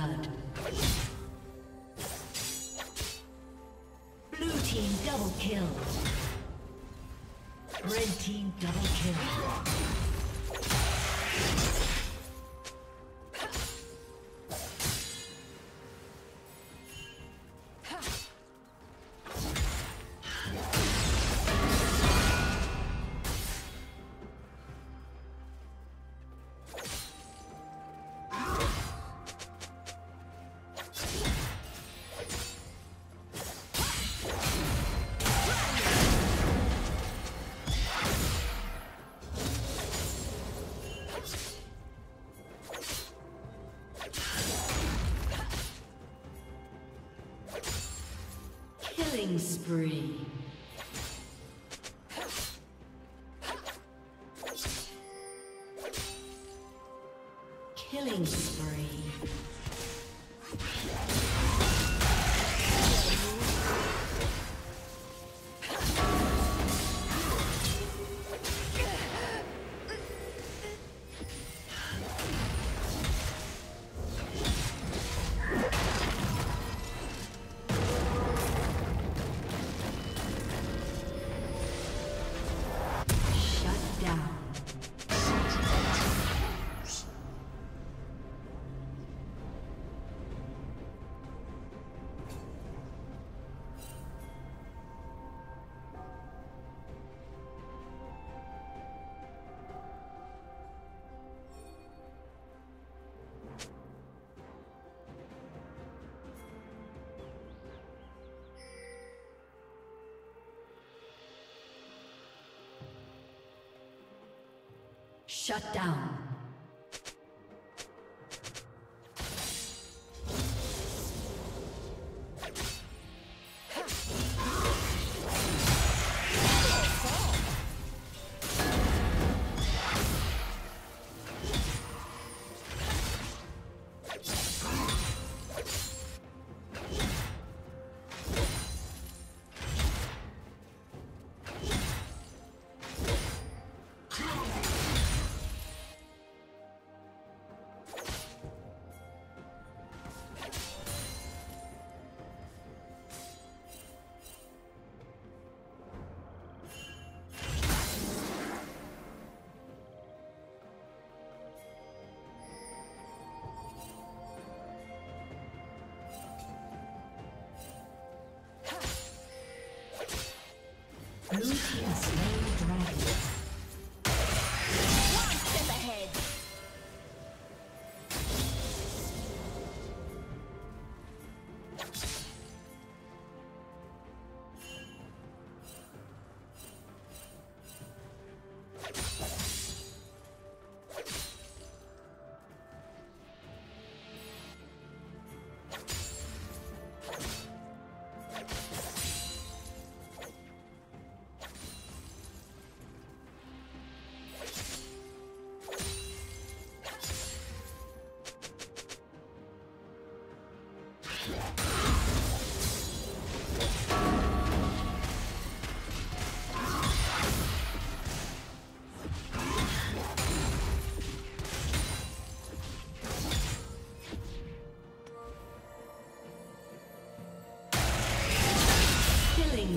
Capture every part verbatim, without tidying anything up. blood. Blue team double kill. Red team double kill. Spree. Killing spree. Shut down. Blue team slain the dragon. One step ahead.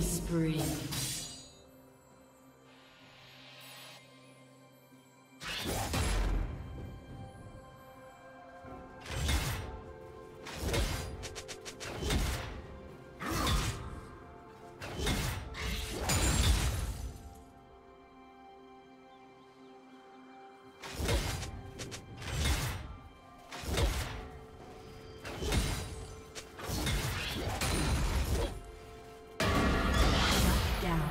Spree. Yeah.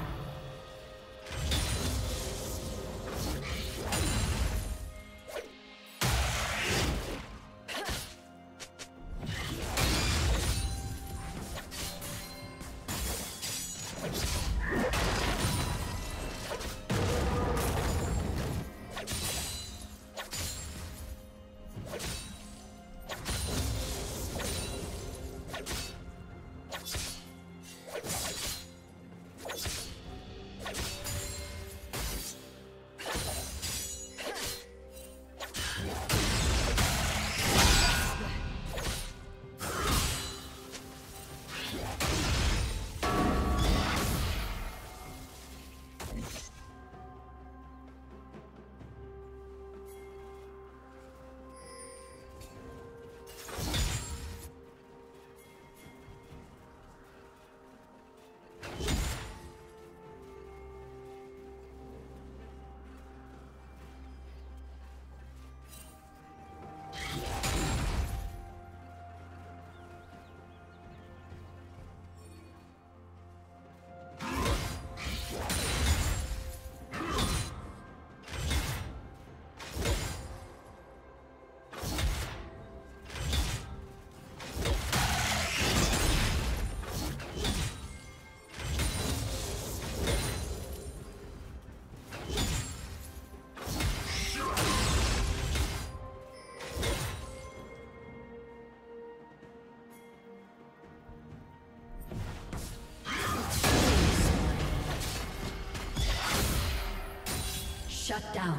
Shut down.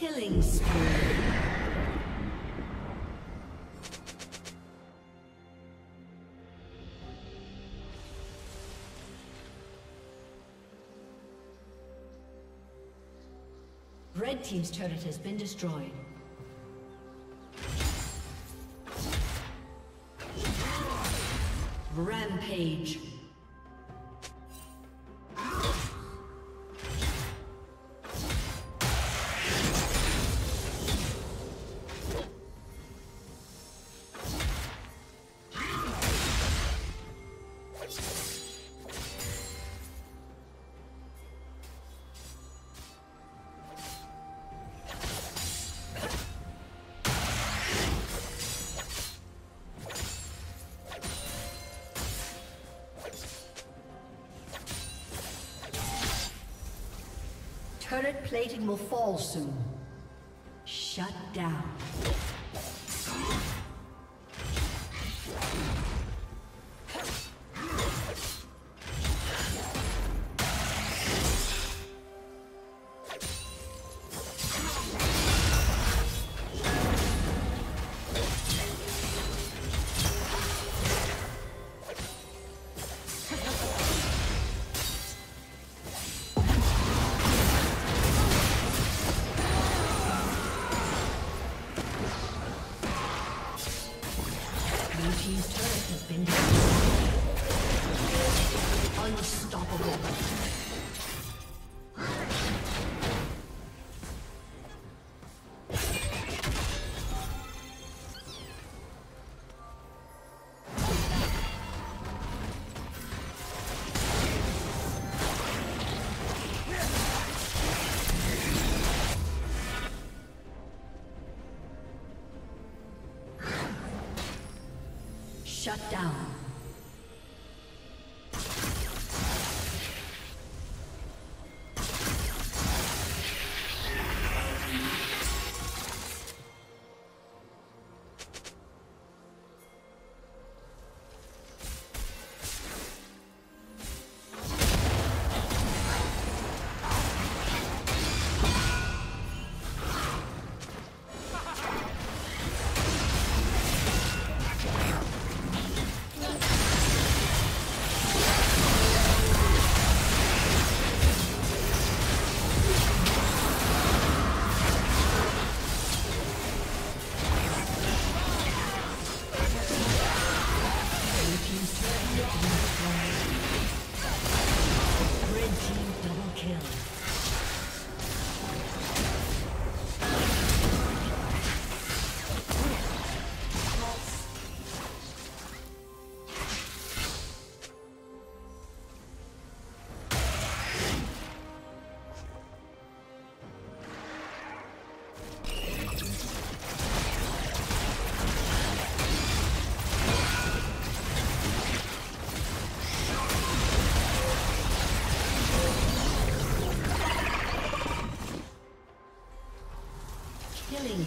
Killing spree. Red team's turret has been destroyed. Rampage. Turret plating will fall soon. Shut down. has been destroyed. Unstoppable. Shut down. Killing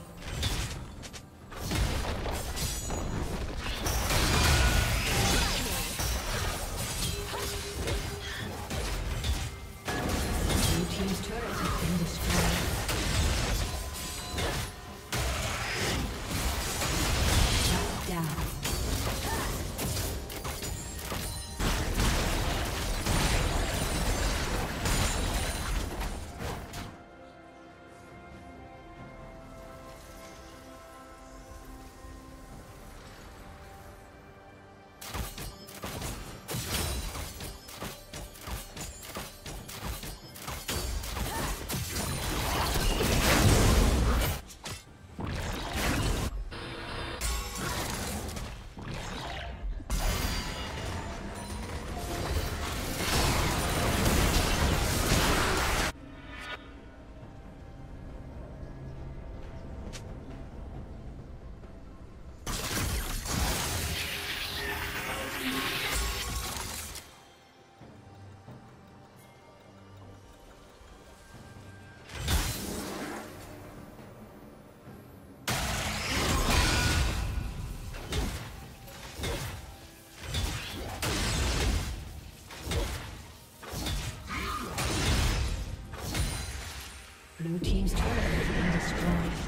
Blue team's turret has been destroyed.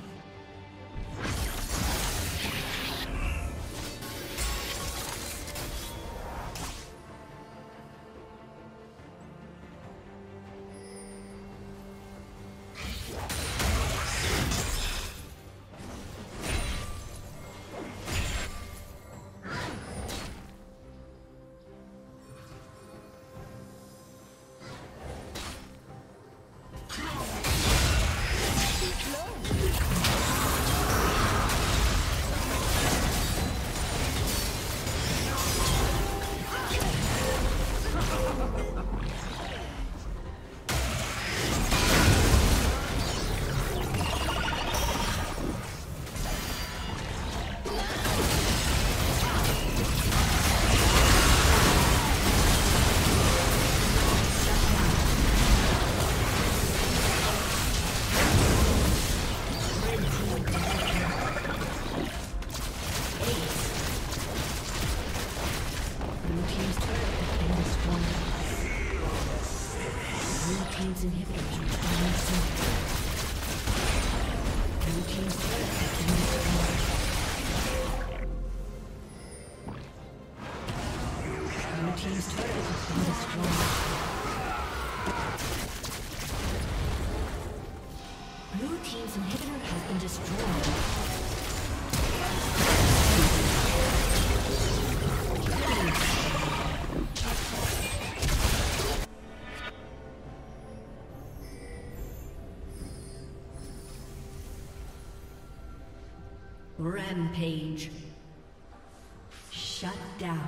Rampage. Shut down.